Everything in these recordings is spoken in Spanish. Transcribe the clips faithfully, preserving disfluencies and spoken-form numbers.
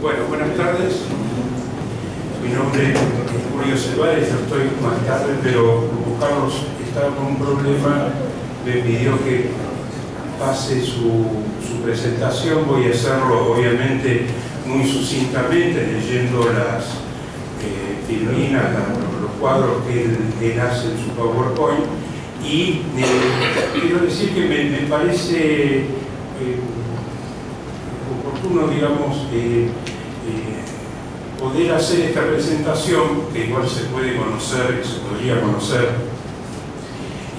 Bueno, buenas tardes. Mi nombre es Julio Sevares, yo estoy más tarde, pero Carlos está con un problema, me pidió que pase su, su presentación. Voy a hacerlo obviamente muy sucintamente, leyendo las eh, filminas, los, los cuadros que él, él hace en su PowerPoint, y eh, quiero decir que me, me parece eh, oportuno, digamos, eh, eh, poder hacer esta presentación, que igual se puede conocer, que se podría conocer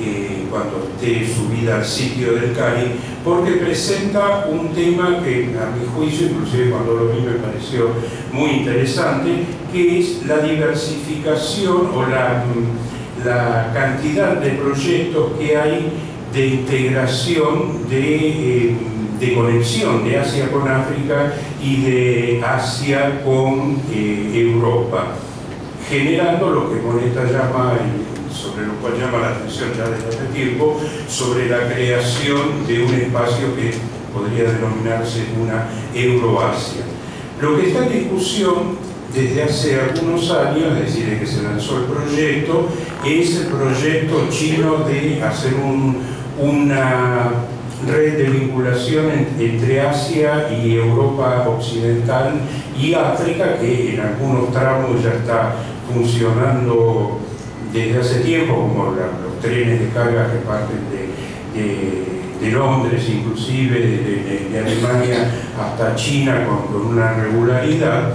eh, cuando esté subida al sitio del CARI, porque presenta un tema que a mi juicio, inclusive cuando lo vi, me pareció muy interesante, que es la diversificación o la, la cantidad de proyectos que hay de integración, de... Eh, de conexión de Asia con África y de Asia con eh, Europa, generando lo que Moneta llama, sobre lo cual llama la atención ya desde hace tiempo, sobre la creación de un espacio que podría denominarse una Euroasia. Lo que está en discusión desde hace algunos años, es decir, desde que se lanzó el proyecto, es el proyecto chino de hacer un, una... red de vinculación entre Asia y Europa Occidental y África, que en algunos tramos ya está funcionando desde hace tiempo, como la, los trenes de carga que parten de, de, de Londres, inclusive de, de, de Alemania hasta China, con, con una regularidad,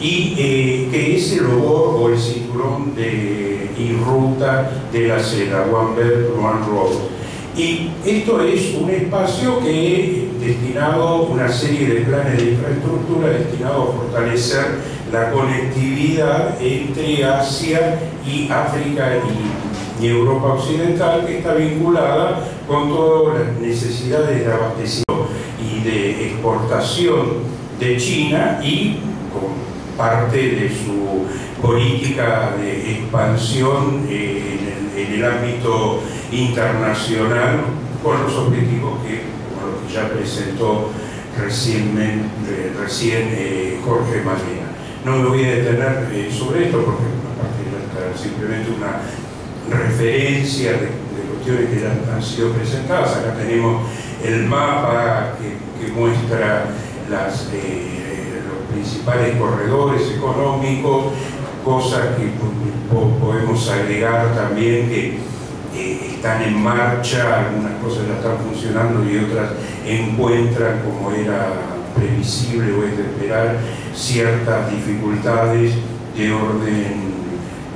y eh, que es el logo o el cinturón de, y ruta de la seda, One Belt, One Road. Y esto es un espacio que es destinado, una serie de planes de infraestructura destinados a fortalecer la conectividad entre Asia y África y, y Europa Occidental, que está vinculada con todas las necesidades de abastecimiento y de exportación de China y con parte de su política de expansión eh, en el ámbito internacional, con los objetivos que, como lo que ya presentó recién, eh, recién eh, Jorge Malena. No me voy a detener eh, sobre esto, porque aparte es simplemente una referencia de, de cuestiones que ya han sido presentadas. Acá tenemos el mapa que, que muestra las, eh, los principales corredores económicos, cosas que podemos agregar también que eh, están en marcha, algunas cosas ya están funcionando y otras encuentran, como era previsible o es de esperar, ciertas dificultades de orden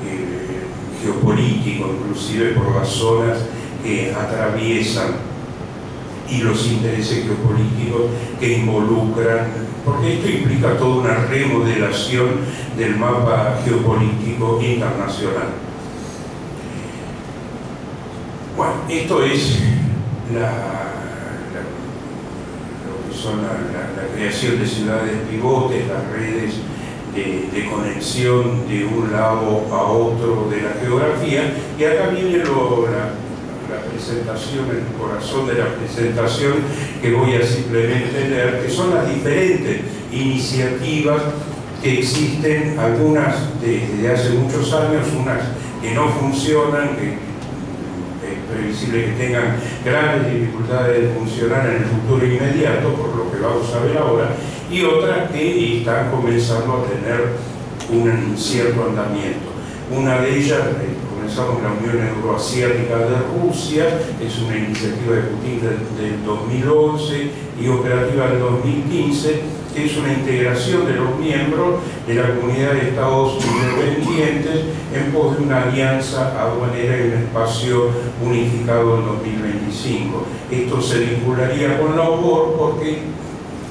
eh, geopolítico, inclusive por las zonas que atraviesan y los intereses geopolíticos que involucran, porque esto implica toda una remodelación del mapa geopolítico internacional. Bueno, esto es la, la, lo que son la, la, la creación de ciudades pivotes, las redes de, de conexión de un lado a otro de la geografía, y acá viene lo... La, la presentación, el corazón de la presentación que voy a simplemente leer, que son las diferentes iniciativas que existen, algunas desde hace muchos años, unas que no funcionan, que es previsible que tengan grandes dificultades de funcionar en el futuro inmediato, por lo que vamos a ver ahora, y otras que están comenzando a tener un cierto andamiento. Una de ellas, comenzamos la Unión Euroasiática de Rusia, es una iniciativa de Putin del dos mil once y operativa del dos mil quince, que es una integración de los miembros de la comunidad de estados independientes en pos de una alianza aduanera y un espacio unificado en dos mil veinticinco. Esto se vincularía con la U B O R porque,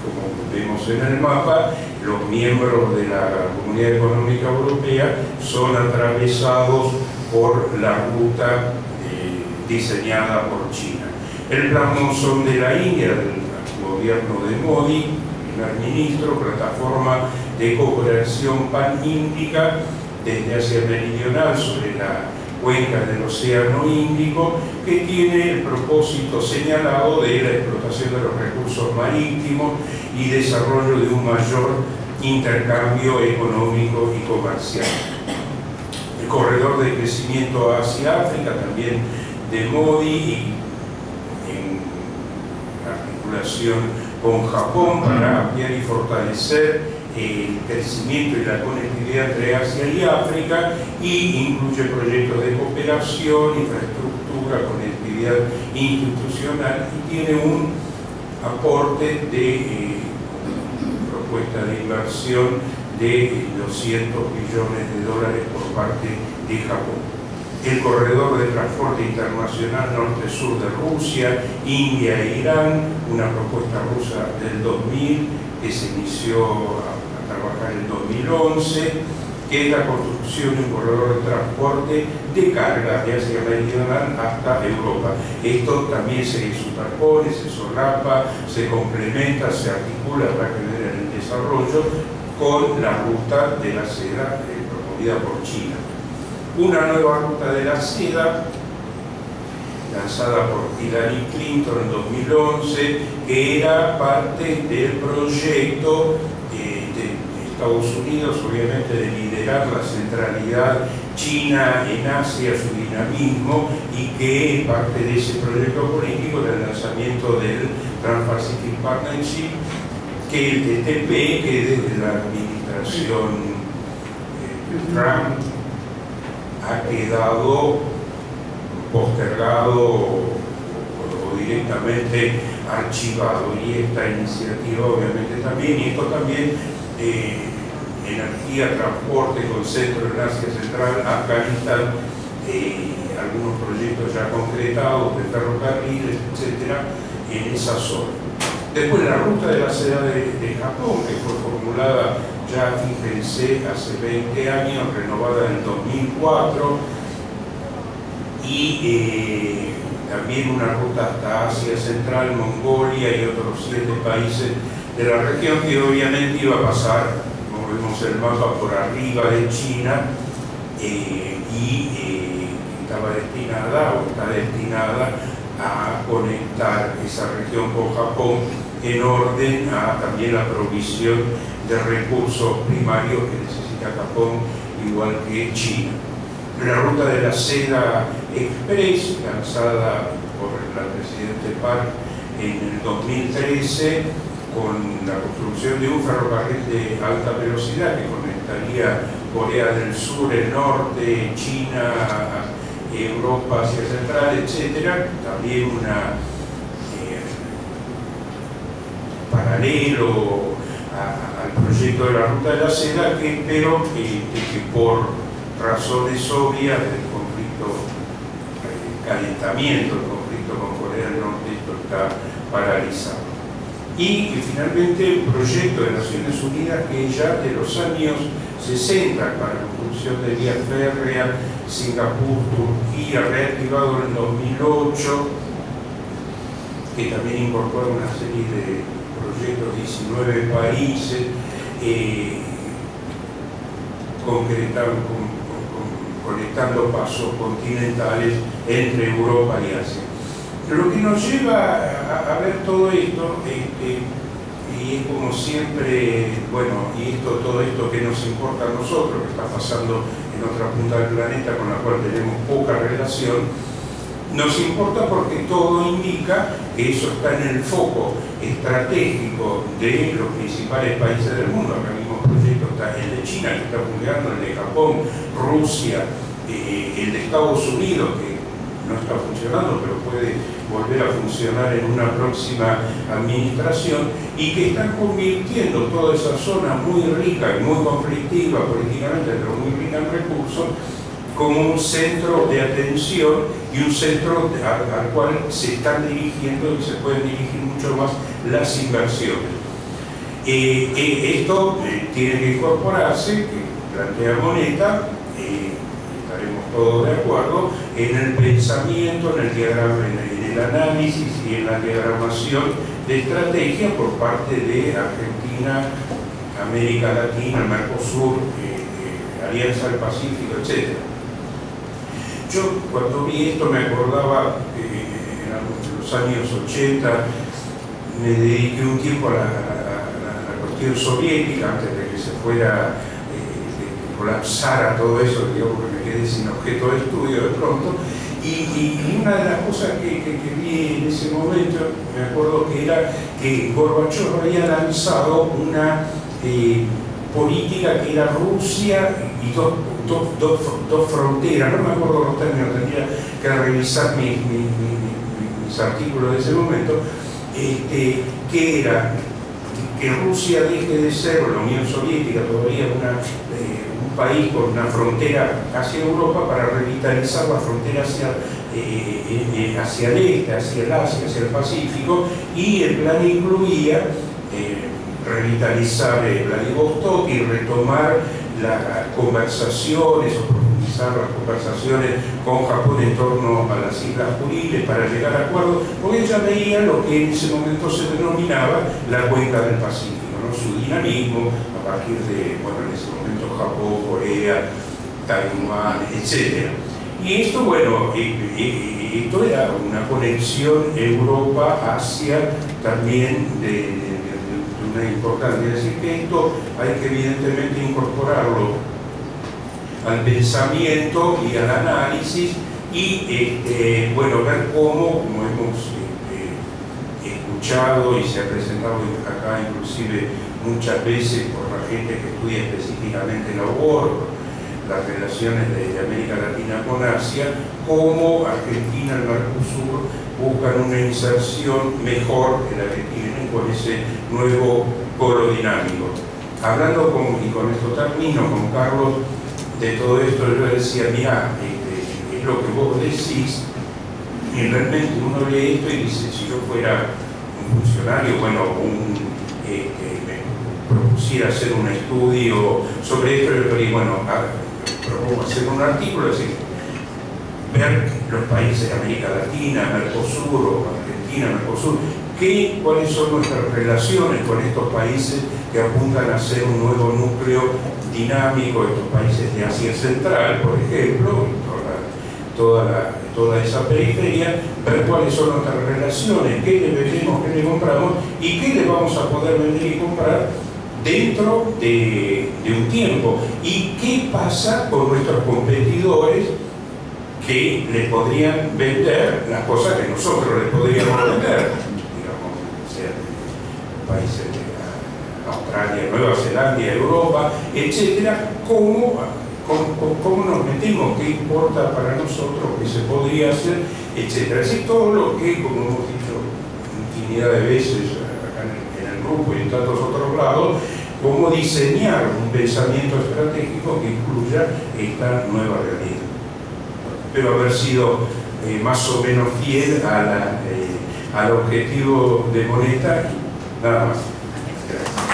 como vemos en el mapa, los miembros de la Comunidad Económica Europea son atravesados por la ruta eh, diseñada por China. El plan Monzón de la India, del gobierno de Modi, primer ministro, plataforma de cooperación paníndica desde Asia Meridional sobre la cuenca del Océano Índico, que tiene el propósito señalado de la explotación de los recursos marítimos y desarrollo de un mayor intercambio económico y comercial. El corredor de crecimiento hacia África, también de Modi, y en articulación con Japón para ampliar y fortalecer el crecimiento y la conectividad entre Asia y África, y incluye proyectos de cooperación, infraestructura, conectividad institucional, y tiene un aporte de eh, propuesta de inversión de doscientos millones de dólares por parte de Japón. El corredor de transporte internacional norte-sur de Rusia, India e Irán, una propuesta rusa del dos mil que se inició a trabajar en dos mil once, que es la construcción de un corredor de transporte de carga de Asia Meridional hasta Europa. Esto también se superpone, se solapa, se complementa, se articula para generar el desarrollo con la ruta de la seda eh, promovida por China. Una nueva ruta de la seda lanzada por Hillary Clinton en dos mil once, que era parte del proyecto eh, de Estados Unidos, obviamente, de liderar la centralidad china en Asia, su dinamismo, y que parte de ese proyecto político del lanzamiento del Trans-Pacific Partnership, que el T P P, que desde la administración eh, Trump ha quedado postergado o directamente archivado, y esta iniciativa obviamente también, y esto también eh, energía, transporte, con centro en Asia Central, Afganistán, eh, algunos proyectos ya concretados de ferrocarriles, etcétera, en esa zona. Después la ruta de la seda de, de Japón, que fue formulada ya, fíjense, hace veinte años, renovada en dos mil cuatro, y eh, también una ruta hasta Asia Central, Mongolia y otros siete países de la región, que obviamente iba a pasar, como vemos el mapa, por arriba de China, eh, y eh, estaba destinada o está destinada a conectar esa región con Japón en orden a también la provisión de recursos primarios que necesita Japón, igual que China. La ruta de la seda express, lanzada por el presidente Park en el dos mil trece, con la construcción de un ferrocarril de alta velocidad que conectaría Corea del Sur, el norte, China, Europa, Asia Central, etcétera. También una eh, paralelo a, al proyecto de la ruta de la seda, que espero que, que por razones obvias del conflicto, el calentamiento del conflicto con Corea del Norte, esto está paralizado. Y que finalmente el proyecto de Naciones Unidas, que ya de los años sesenta, para la construcción de vía férrea, Singapur, Turquía, reactivado en dos mil ocho, que también incorpora una serie de proyectos, diecinueve países, eh, concretado con conectando pasos continentales entre Europa y Asia. Pero lo que nos lleva a, a ver todo esto, este, y es como siempre, bueno, y esto, todo esto que nos importa a nosotros, que está pasando en otra punta del planeta con la cual tenemos poca relación, nos importa porque todo indica que eso está en el foco estratégico de los principales países del mundo. Acá mismo proyecto está el de China, que está funcionando, el de Japón, Rusia, eh, el de Estados Unidos, que no está funcionando, pero puede volver a funcionar en una próxima administración, y que están convirtiendo toda esa zona muy rica y muy conflictiva políticamente, pero muy rica en recursos, como un centro de atención y un centro al, al cual se están dirigiendo y se pueden dirigir mucho más las inversiones. Eh, eh, esto eh, tiene que incorporarse, que plantea Moneta, eh, estaremos todos de acuerdo, en el pensamiento, en el, diagrama, en el, en el análisis y en la diagramación de estrategia por parte de Argentina, América Latina, Mercosur, eh, eh, Alianza del Pacífico, etcétera. Yo cuando vi esto me acordaba eh, en los años ochenta, me dediqué un tiempo a la, a la, a la cuestión soviética, antes de que se fuera eh, colapsara todo eso, digo, porque me quedé sin objeto de estudio de pronto. Y, y, y una de las cosas que, que, que vi en ese momento, me acuerdo que era que Gorbachev había lanzado una eh, política que era Rusia y dos, dos, dos, dos fronteras, no me acuerdo los términos, tendría que revisar mis, mis, mis, mis artículos de ese momento, este, que era que Rusia deje de ser, o la Unión Soviética todavía una... Eh, país con una frontera hacia Europa para revitalizar la frontera hacia, eh, hacia el este, hacia el Asia, hacia el Pacífico, y el plan incluía eh, revitalizar eh, Vladivostok y retomar las conversaciones o profundizar las conversaciones con Japón en torno a las Islas Curiles para llegar a acuerdos, porque ella veía lo que en ese momento se denominaba la cuenca del Pacífico, ¿no? Su dinamismo a partir de, bueno, en ese momento Japón, Corea, Taiwán, etcétera. Y esto, bueno, esto era una conexión Europa Asia también de, de, de una importancia. Es decir, que esto hay que evidentemente incorporarlo al pensamiento y al análisis y este, bueno, ver cómo, como hemos escuchado y se ha presentado acá inclusive muchas veces por la gente que estudia específicamente la U O R, las relaciones de América Latina con Asia, cómo Argentina y Mercosur buscan una inserción mejor que la que tienen con ese nuevo polo dinámico. Hablando con, y con esto termino, con Carlos, de todo esto, yo le decía, mira, este, es lo que vos decís, y realmente uno lee esto y dice, si yo fuera un funcionario, bueno, un, eh, que me propusiera hacer un estudio sobre esto, yo diría, bueno, propongo hacer un artículo, es decir, ver los países de América Latina, Mercosur o Argentina, Mercosur, ¿qué, cuáles son nuestras relaciones con estos países que apuntan a ser un nuevo núcleo dinámico, estos países de Asia Central, por ejemplo, toda, toda la... toda esa periferia, ver cuáles son nuestras relaciones, qué le vendemos, qué le compramos y qué le vamos a poder vender y comprar dentro de, de un tiempo, y qué pasa con nuestros competidores que les podrían vender las cosas que nosotros les podríamos vender, digamos, sea países de Australia, Nueva Zelanda, Europa, etcétera, como cómo nos metemos, qué importa para nosotros, qué se podría hacer, etcétera. Así todo lo que, como hemos dicho infinidad de veces acá en el grupo y en tantos otros lados, cómo diseñar un pensamiento estratégico que incluya esta nueva realidad. Espero haber sido eh, más o menos fiel a la, eh, al objetivo de Moneta. Nada más. Gracias.